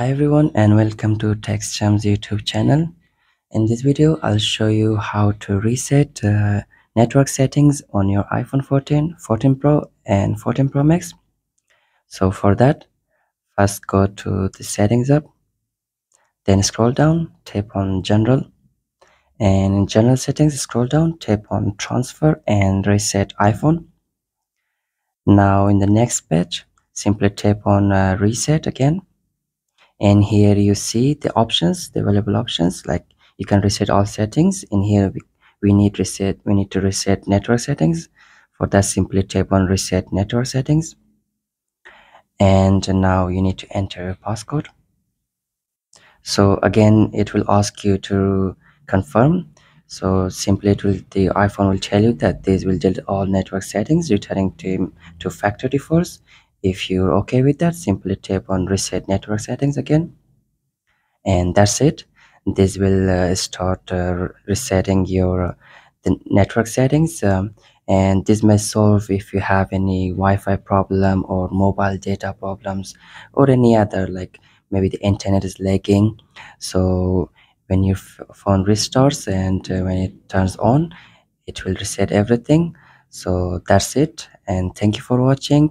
Hi everyone and welcome to Techschumz YouTube channel. In this video I'll show you how to reset network settings on your iPhone 14, 14 Pro and 14 Pro Max. So for that, first go to the settings app, then scroll down, tap on general, and in general settings scroll down, tap on transfer and reset iPhone. Now in the next page simply tap on reset again, and here you see the options, the available options, like you can reset all settings. In here we need to reset network settings. For that simply tap on reset network settings, and now you need to enter your passcode. So again it will ask you to confirm, so simply the iPhone will tell you that this will delete all network settings, returning to factory defaults. If you're okay with that, simply tap on reset network settings again, and that's it. This will start resetting your the network settings, and this may solve if you have any Wi-Fi problem or mobile data problems or any other, like maybe the internet is lagging. So when your phone restarts and when it turns on, it will reset everything. So that's it, and thank you for watching,